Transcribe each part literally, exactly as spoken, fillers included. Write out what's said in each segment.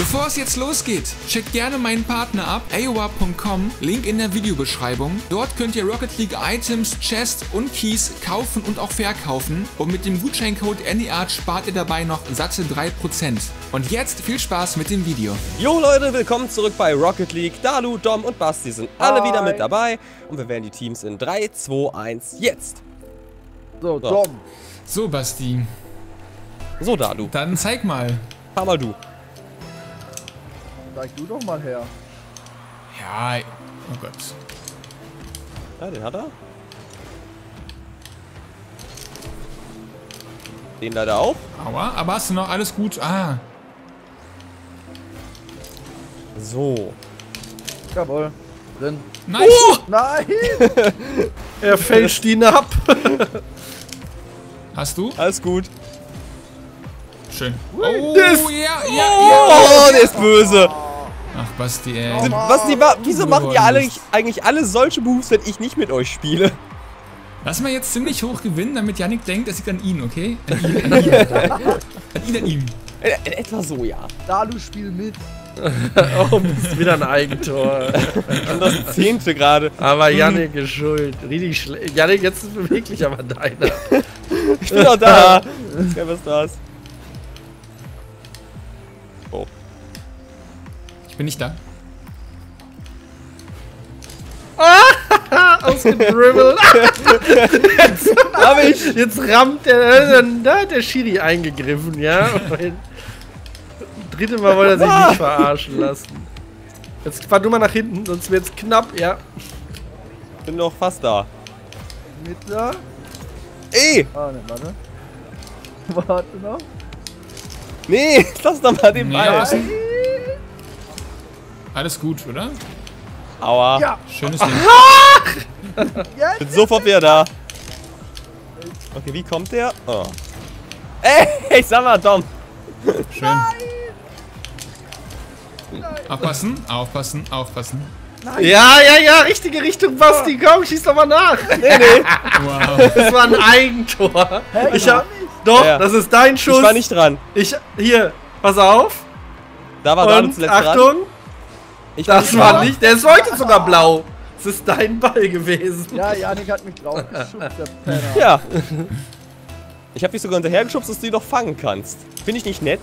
Bevor es jetzt losgeht, checkt gerne meinen Partner ab, a o e a h punkt com, Link in der Videobeschreibung. Dort könnt ihr Rocket League Items, Chests und Keys kaufen und auch verkaufen. Und mit dem Gutscheincode AnyArt spart ihr dabei noch satte drei Prozent. Und jetzt viel Spaß mit dem Video. Jo Leute, willkommen zurück bei Rocket League. Dalu, Dom und Basti sind alle Hi. wieder mit dabei. Und wir werden die Teams in drei, zwei, eins, jetzt. So, Dom. So, Basti. So, Dalu. Dann zeig mal. Fahr mal du. Zeig du doch mal her. Ja, oh Gott. Ja, den hat er. Den leider auch. Aua, aber hast du noch alles gut? Ah. So. Jawohl. Drin. Nein! Oh! Nein! Er fälscht ihn ab. Hast du? Alles gut. Schön. Oh, das ja, ja, oh, ja, oh, der ist böse. Ach, Basti, ey. Sind, Basti, wieso machen ihr alle, eigentlich alle solche Moves, wenn ich nicht mit euch spiele? Lass mal jetzt ziemlich hoch gewinnen, damit Yannick denkt, das liegt an ihn, okay? An ihn, an ihn. An ihn, an ihm. Etwa so, ja. Dalu, spiel mit. Oh, bist wieder ein Eigentor. Und das Zehnte gerade. Aber Yannick ist schuld. Richtig schlecht. Yannick, jetzt ist beweglich, aber deiner. Ich bin doch da. Ja, was ist das? Oh. Ich bin nicht da. Ah, ausgedribbelt. Jetzt, ich, jetzt rammt der, da hat der Schiri eingegriffen, ja. Dritte Mal wollte er sich nicht verarschen lassen. Jetzt fahr du mal nach hinten, sonst wird's knapp, ja. Bin doch fast da. Mit da? Ey! Ah, ne, warte. Warte noch. Nee, lass doch mal den Ball. Ja. Alles gut, oder? Aua. Ja. Schönes Ding. Ich bin sofort wieder da. Okay, wie kommt der? Oh. Ey, ich sag mal, Dom. Schön. Nein. Aufpassen, aufpassen, aufpassen. Nein. Ja, ja, ja, richtige Richtung, Basti. Komm, schieß doch mal nach. Nee, nee. Wow. Das war ein Eigentor. Hä? Ich hab... Doch, ja. Das ist dein Schuss. Ich war nicht dran. Ich, hier, pass auf. Da war Dalu zuletzt dran. Achtung. Ich war das nicht war dran. nicht, der ist heute sogar blau. Es ist dein Ball gewesen. Ja, Yannick hat mich draufgeschubst, der Penner. Ja. Ich hab dich sogar hinterhergeschubst, dass du ihn doch fangen kannst. Finde ich nicht nett?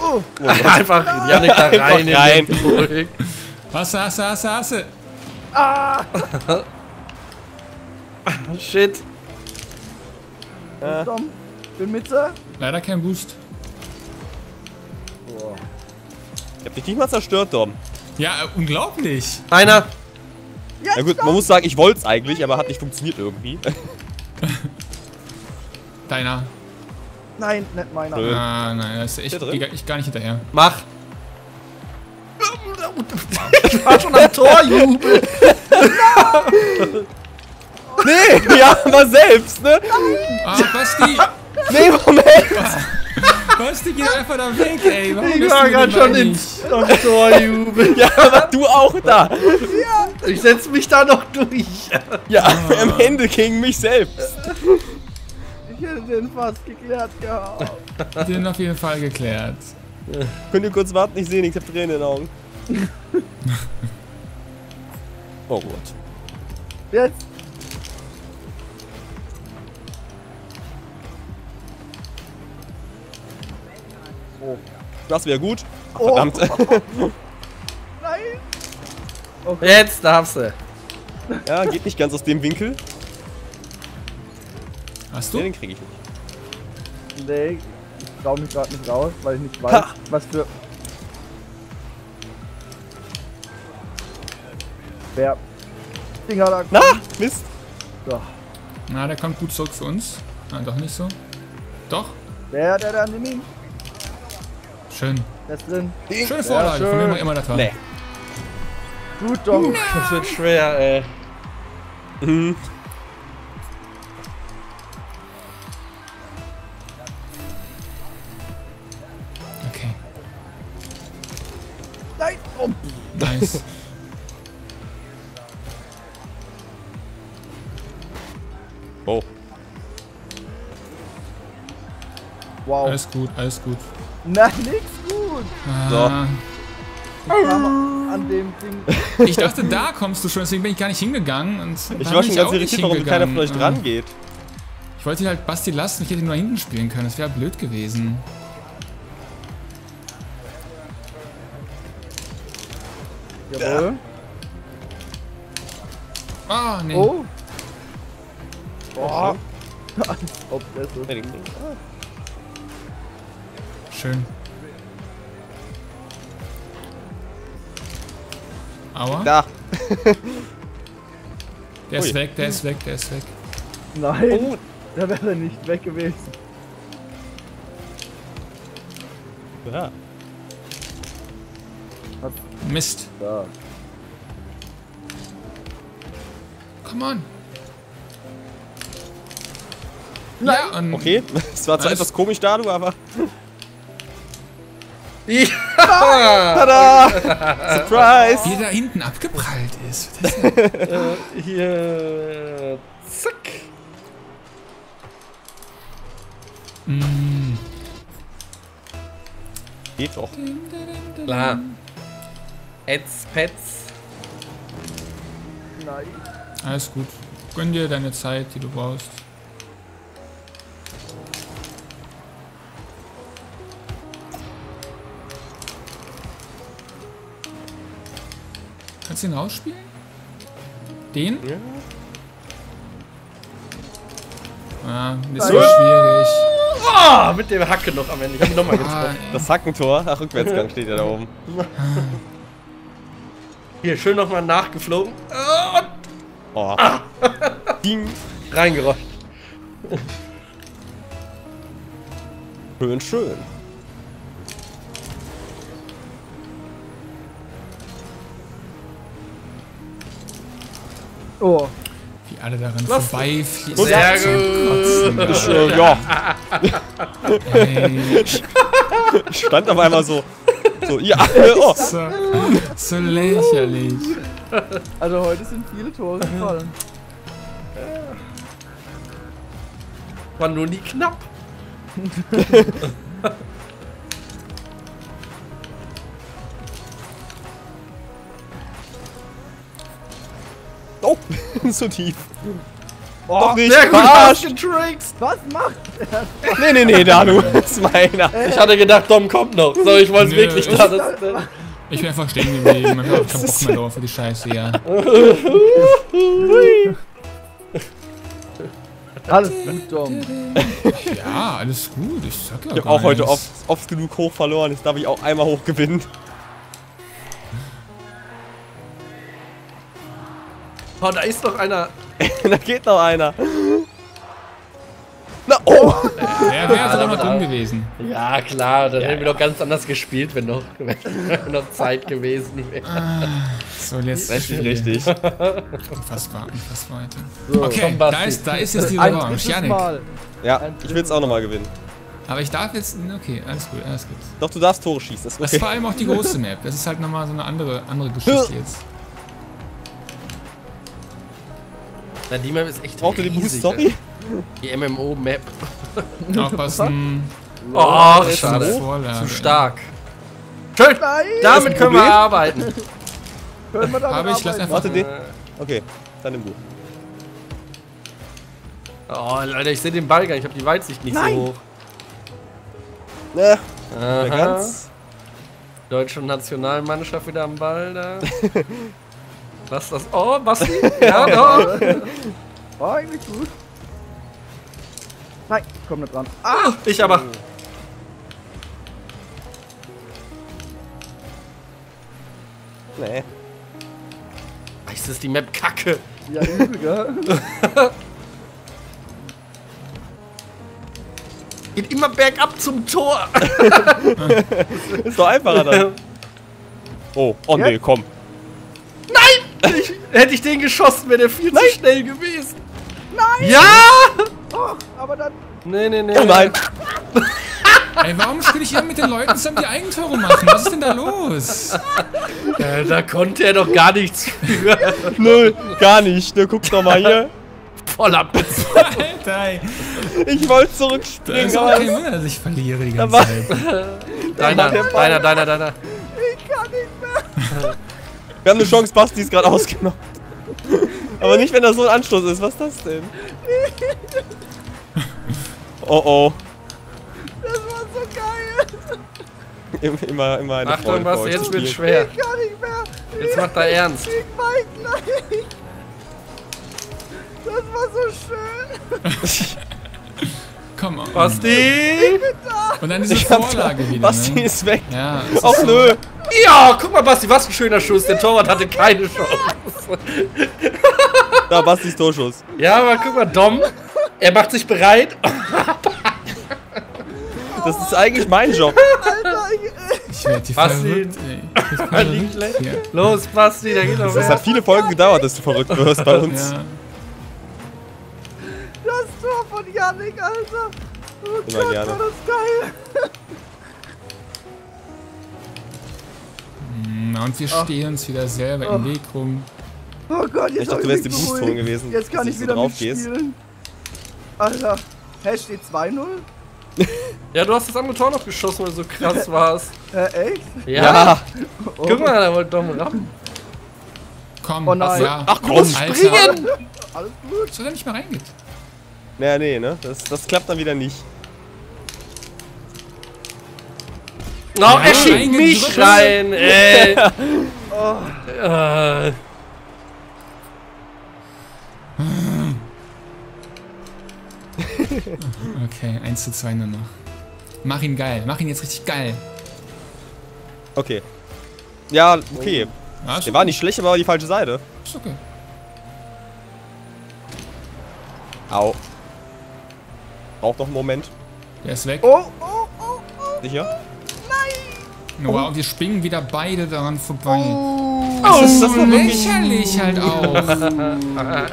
Oh. Oh, einfach Yannick da rein. Einfach rein. In den Hasse, hasse, hasse, hasse. Ah. Shit. Ja. Bin mit da. Leider kein Boost. Boah. Ich hab dich nicht mal zerstört, Dom. Ja, äh, unglaublich. Einer. Ja, na gut, man muss sagen, ich wollte es eigentlich, aber hat nicht funktioniert irgendwie. Deiner. Nein, nicht meiner. Ah, nein, das ist echt, ich gar nicht hinterher. Mach. Ich war schon am Torjubel. Nee, ja, aber selbst, ne? Ah, Basti. Nee, Moment. Basti geht einfach da weg, ey. Warum ich war gerade schon im Torjubel. Ja, aber du auch da. Ja. Ich setze mich da noch durch. Ja, oh. Am Ende gegen mich selbst. Ich hätte den fast geklärt gehabt. Ja. Den auf jeden Fall geklärt. Ja. Könnt ihr kurz warten? Ich sehe nichts, ich hab Tränen in den Augen. Oh Gott. Jetzt. Oh. Das wäre gut. Ach, oh. Verdammt. Nein. Okay. Jetzt darfst du. Ja, geht nicht ganz aus dem Winkel. Hast du? Den krieg ich nicht. Nee, ich trau mich gerade nicht raus, weil ich nicht weiß, ha. was für... Wer... Dinger da kommt. Na, Mist. So. Na, der kommt gut zurück für uns. Nein, doch nicht so. Doch. Der, der, der, nimm ihn. Schön. Das drin. Schöne Vorlage, ja, schön. Von mir immer das war. Nee. Gut, Dom. Nein. Das wird schwer, ey. Mhm. Okay. Nein! Oh. Nice. Oh. Wow. Alles gut, alles gut. Na, nix gut. Ah. So. An dem Ding. Ich dachte, da kommst du schon, deswegen bin ich gar nicht hingegangen. Und ich war schon ganz irritiert, warum keiner von euch dran geht. Ich wollte ihn halt Basti lassen, ich hätte ihn nur hinten spielen können, das wäre blöd gewesen. Jawohl. Ah, nee. Oh. Boah. Schön. Aua. Da. Der ist weg, der ist weg, der ist weg. Nein, oh. Da wäre er nicht weg gewesen. Ja. Mist. Da. Come on. Nein. Ja, und okay, es war zwar etwas komisch da, du, aber... Ja. Tada! Surprise! Wie der da hinten abgeprallt ist. Das ist ja hier... Zack! Mm. Geht doch. Klar. Eds, Pets. Nein. Alles gut. Gönn dir deine Zeit, die du brauchst. Kannst du ihn rausspielen? Den? Ja. Ah, das ist so schwierig. Oh, mit dem Hacken noch am Ende. Ich hab ihn nochmal getroffen. Das Hackentor? Ach, Rückwärtsgang steht ja da oben. Hier, schön nochmal nachgeflogen. Und oh. Ah. Ding. Reingerollt. Schön, schön. Oh. Wie alle daran vorbeifliegen. Sehr gut. Ich, äh, ja. Ich stand auf einmal so. So, ja. Oh. So, so lächerlich. Also heute sind viele Tore gefallen. War nur nie knapp. Oh, so tief. Oh, doch nicht. Sehr gut, Arsch. Tricks. Was macht er? Nee, nee, nee, Danu, das ist meiner. Ich hatte gedacht, Dom kommt noch. So, ich wollte es wirklich ich, da. Das, das ich bin einfach stehen geblieben. Ich hab keinen Bock mehr drauf für die Scheiße, ja. Alles gut, Dom. Ja, alles gut. Ich sag ja ich hab auch heute oft, oft genug hoch verloren. Jetzt darf ich auch einmal hoch gewinnen. Oh, da ist noch einer. Da geht noch einer. Na, oh! Der wäre sogar noch dumm gewesen. Ja, klar, dann ja, hätten wir ja. doch ganz anders gespielt, wenn noch, wenn noch Zeit gewesen wäre. So, jetzt richtig, richtig. Unfassbar, unfassbar weiter. So, okay, da ist, da ist jetzt die Orange. Janik. Ja, ich will es auch nochmal gewinnen. Aber ich darf jetzt. Okay, alles gut, alles gut. Doch, du darfst Tore schießen. Das ist okay. Das ist vor allem auch die große Map. Das ist halt nochmal so eine andere, andere Geschichte jetzt. Na, die Map ist echt riesig. Die Boost, sorry? Die M M O-Map. Aufpassen. Oh, schade. Zu stark. Schön! Nein. Damit können wir arbeiten. Können wir damit Habe ich, lass einfach... Warte, den. Okay, dann im Buch. Oh, Alter, ich sehe den Ball gar nicht. Ich habe die Weitsicht nicht Nein. so hoch. Na, ganz. Deutsche Nationalmannschaft wieder am Ball da. Lass das. Oh, Basti! Ja, doch! War eigentlich gut. Nein, ich komm nicht dran. Ah, ich aber! Nee. Ach, ist das die Map Kacke? Ja, übel, gell? Geht immer bergab zum Tor! Ist doch einfacher dann. Oh, oh ja? Nee, komm. Ich, hätte ich den geschossen, wäre der viel nein. zu schnell gewesen. Nein! Ja! Oh, aber dann... Nee, nee, nee. Oh nein! Ey, warum spiele ich hier mit den Leuten zusammen, die Eigentore machen? Was ist denn da los? Äh, da konnte er doch gar nichts für. Null, gar nicht. Ne, guck doch mal hier. voller Pizza. Alter, ich wollte zurückspringen. Das ist auch kein Wunder, dass ich verliere die ganze Zeit. Deiner, deiner, deiner, deiner. Ich kann nicht mehr. Wir haben eine Chance, Basti ist gerade ausgenommen. Aber nicht, wenn das so ein Anstoß ist. Was ist das denn? Oh oh. Das war so geil. Immer, immer eine Achtung, Basti, jetzt wird's schwer. Ich kann nicht mehr. Jetzt macht er ernst. Ich mein gleich. Das war so schön. Komm on. Basti! Ich bin da. Und dann diese ich Vorlage da, wieder. Basti ne? ist weg. Ja, auch so. Nö. Ja, guck mal, Basti, was ein schöner Schuss. Der Torwart hatte keine Chance. Da, Bastis Torschuss. Ja, aber guck mal, Dom. Er macht sich bereit. Das ist eigentlich mein Job. Alter, ich werde die Basti. Verrückt, ey. Los, Basti, da geht noch was. Das hat viele Folgen gedauert, dass du verrückt wirst bei uns. Ja. Das Tor von Yannick, Alter. Oh Immer Gott, gerne. War das geil. Na, und wir oh. stehen uns wieder selber oh. im Weg rum. Oh Gott, jetzt ich dachte, du wärst im Boost-Ton gewesen. Jetzt kann ich wieder mitspielen. Alter, hä, steht zwei null? Ja, du hast das andere Tor noch geschossen, weil so krass war's. Äh, echt? Ja. ja. Oh. Guck mal, da wollte Dom rammen. Komm, oh nein. Ja. Ach komm, springen! Alles gut. So, wenn nicht mal reingeht. Naja, nee, ne? Das, das klappt dann wieder nicht. No, ja, er schiebt mich rein, ey! oh. äh. Okay, eins zu zwei nur noch. Mach ihn geil, mach ihn jetzt richtig geil. Okay. Ja, okay. Oh. Ah, der war nicht schlecht, aber die falsche Seite. Ist okay. Au. Braucht noch einen Moment. Der ist weg. Oh, oh, oh, oh. Sicher? Nein! Oh. Wow, wir springen wieder beide daran vorbei. Oh, oh ist das lächerlich halt auch.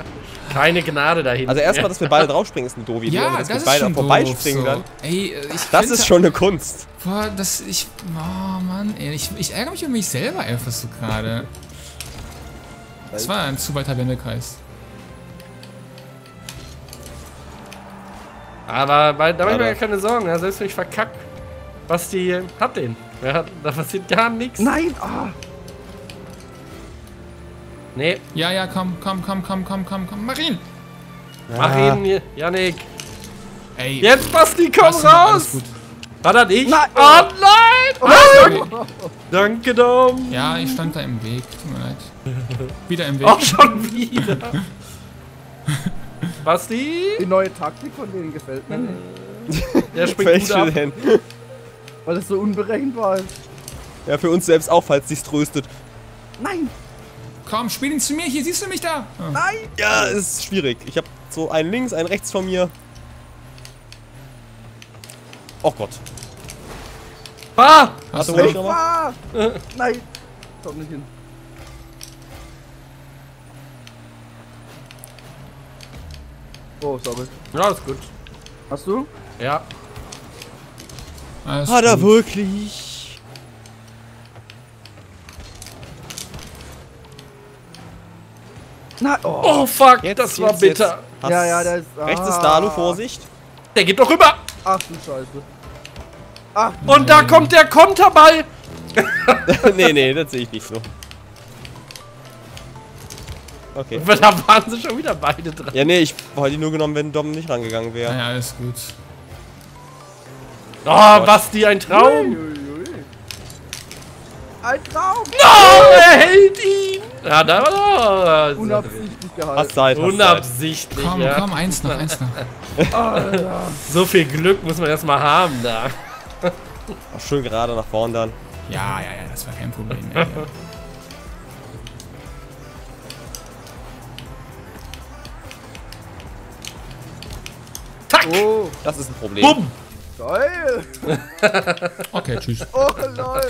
Keine Gnade dahin. Also erstmal, dass wir beide draufspringen, ist eine doofe Idee. Ja, dass das wir beide vorbeispringen so. Dann. Ey, ich das ist schon eine Kunst. Boah, das ich... Oh Mann, ey, ich, ich ärgere mich über mich selber einfach so gerade. Das war ein zu weiter Wendekreis. Aber bei, da mache ich mir ja keine Sorgen, ja, selbst wenn ich verkack. Basti hat den. Ja, da passiert gar nichts. Nein! Oh. Nee. Ja, ja, komm, komm, komm, komm, komm, komm, komm. Mach ihn! Ja. Mach ihn, Yannick! Ey! Jetzt, Basti, komm Basti, raus! War das ich? Nein! Oh nein! Oh, nein. Okay. Danke, Dom! Ja, ich stand da im Weg, tut mir leid. Wieder im Weg. Auch schon wieder! Basti? Die neue Taktik von denen gefällt mir nicht. Der springt gut ab. Hin. Weil das so unberechenbar ist. Ja, für uns selbst auch, falls sich's tröstet. Nein! Komm, spiel ihn zu mir, hier siehst du mich da! Oh. Nein! Ja, es ist schwierig. Ich hab so einen links, einen rechts von mir. Oh Gott. Bah! Hast du recht? Bah! Nein! Komm nicht hin. Oh, sorry. Ja, ist gut. Hast du? Ja. Alles hat gut. Er wirklich? Na, oh. oh fuck, jetzt, das war jetzt, bitter. Jetzt. Ja, ja, das ist. Ah. Rechts ist Dalu, Vorsicht. Der geht doch rüber. Ach du Scheiße. Ach, und nee. Da kommt der Konterball. nee, nee, das sehe ich nicht so. Okay. Aber da waren sie schon wieder beide dran. Ja, nee, ich wollte die nur genommen, wenn Dom nicht rangegangen wäre. Ja, naja, alles gut. Oh, oh Basti, ein Traum! Ui, ui, ui. Ein Traum! No, er hält ihn! Ja, da war doch. Unabsichtlich gehalten. Hast Zeit, hast Unabsichtlich, Zeit. Komm, ja. komm, eins noch, eins noch. oh, ja. So viel Glück muss man erstmal haben da. Ach, schön gerade nach vorn dann. Ja, ja, ja, das war kein Problem. Ey, ja. Oh, das ist ein Problem. Bumm! Geil! Okay, tschüss. Oh, lol!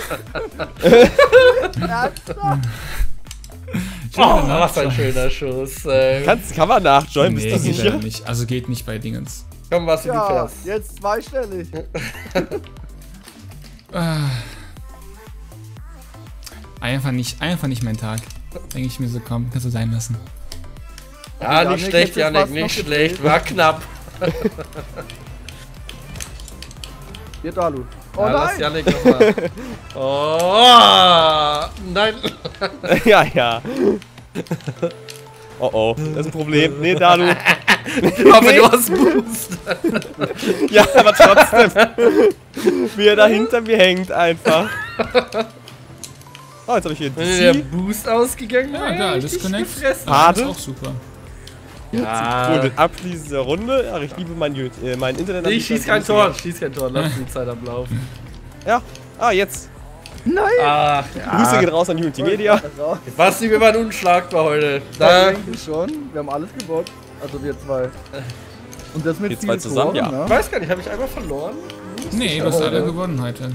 Oh, was ein schöner Schuss. Kannst, kann man nachjoinen, nee, bist du sicher? Nicht. Also geht nicht bei Dingens. Komm, was du ja, fährst. Jetzt zweistellig. einfach, nicht, einfach nicht mein Tag. Denke ich mir so, komm, kannst du sein lassen. Ja, nicht Janik, schlecht, Janik, nicht schlecht. War knapp. Hier, Dalu. Oh ja, nein! Janik noch mal. Oh, nein! Ja, ja. Oh, oh. Das ist ein Problem. Nee, Dalu. Ich hoffe, nee, du hast Boost. Ja, aber trotzdem. Wie er da hinter mir hängt, einfach. Oh, jetzt habe ich hier der Boost ausgegangen. Ja, ja, alles connect. Das ist auch super. Ja. Gut, abschließend der Runde. Ach, ich liebe mein, äh, mein Internet. Ich schieß kein Tor, schieß kein Tor. Lass die Zeit ablaufen. Ja. Ah, jetzt. Nein. Ach, ja. Grüße geht raus an Unity Media. Basti, wir waren unschlagbar heute. Da denke schon. Wir haben alles gebaut. Also wir zwei. Und das mit wir zwei zusammen, Toren, ja. Ne? Ich weiß gar nicht, habe ich einmal verloren? Nee, was hat er gewonnen heute?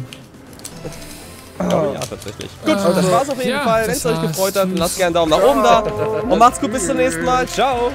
Ja, tatsächlich. Gut, also, das war's auf jeden ja, Fall. Wenn es euch gefreut hat, lasst gerne einen Daumen nach oben da. Und macht's gut, bis zum nächsten Mal. Ciao.